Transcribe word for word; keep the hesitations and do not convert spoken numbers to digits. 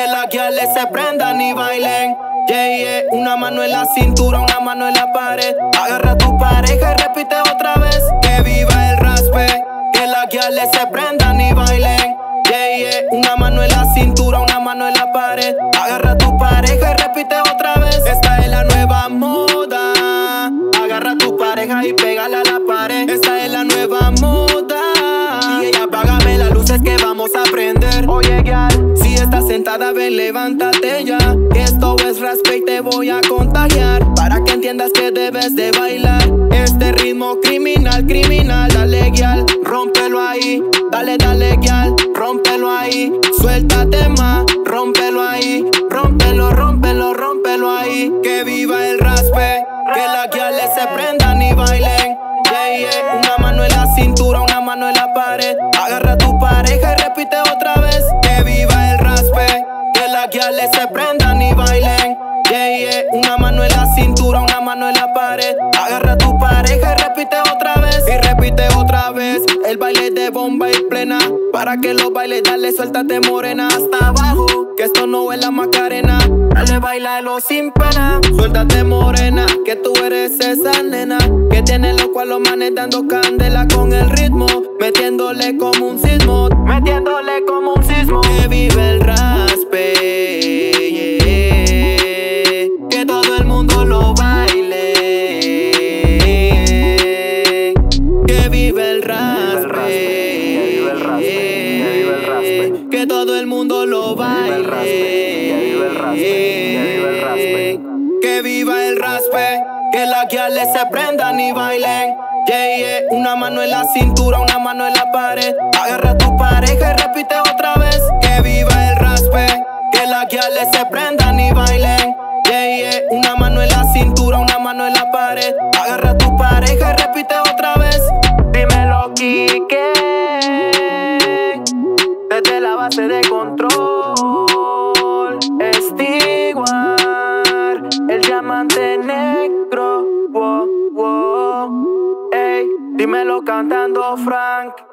que las guiales se prendan y bailen. Yeah, yeah. Una mano en la cintura, una mano en la pared. Agarra a tu pareja y repite otra vez. Que viva el raspe, que las guiales se prendan y bailen. Yeah, yeah. Una mano en la cintura, una mano en la pared. Agarra a tu pareja y repite otra vez. Esta es la nueva moda. Agarra a tu pareja y pégala a la pared. Esta es la nueva moda. Y ella, apágame las luces que vamos a prender. Oye, girl, si estás sentada, ven, levántate ya. Esto es raspe y te voy a contagiar, para que entiendas que debes de bailar este ritmo criminal, criminal. Dale, girl, rómpelo ahí. Dale, dale, girl, rómpelo ahí. Suéltate más, rómpelo ahí. Rómpelo, rómpelo, rómpelo ahí. Que viva el raspe, que las guiales se prendan y bailen. Yeah, yeah. Una mano en la cintura, una mano en la pared. Agarra a tu pareja y repite otra vez. Que viva el raspe, que las guiales se prendan y bailen. Yeah, yeah. Una mano en la cintura, una mano en la pared. Agarra a tu pareja y repite otra vez. Y repite otra vez el baile de bomba y plena. Para que los bailes, dale, suéltate morena hasta abajo, que esto no es la Macarena. Dale, bailalo sin pena. Suéltate morena, que tú eres esa nena que tiene loco a los manes dando candela con el ritmo, metiéndole como un sismo, metiéndole como un sismo. Que vive el raspe, yeah. Que todo el mundo lo baile. Que vive el raspe. Que todo el mundo lo baile. Que viva el raspe, que viva el raspe, que viva el raspe. Que las guiales se prendan y bailen. Yeah, yeah. Una mano en la cintura, una mano en la pared. Agarra a tu pareja y repite otra vez. Que viva el raspe, que las guiales se prendan y bailen. Yeah, yeah. Una mano en la cintura, una mano en la pared. Agarra a tu pareja y repite otra vez. Dímelo, Quique. Desde la base de control, estiguar el diamante negro. Wow, wow. Ey, dímelo cantando, Frank.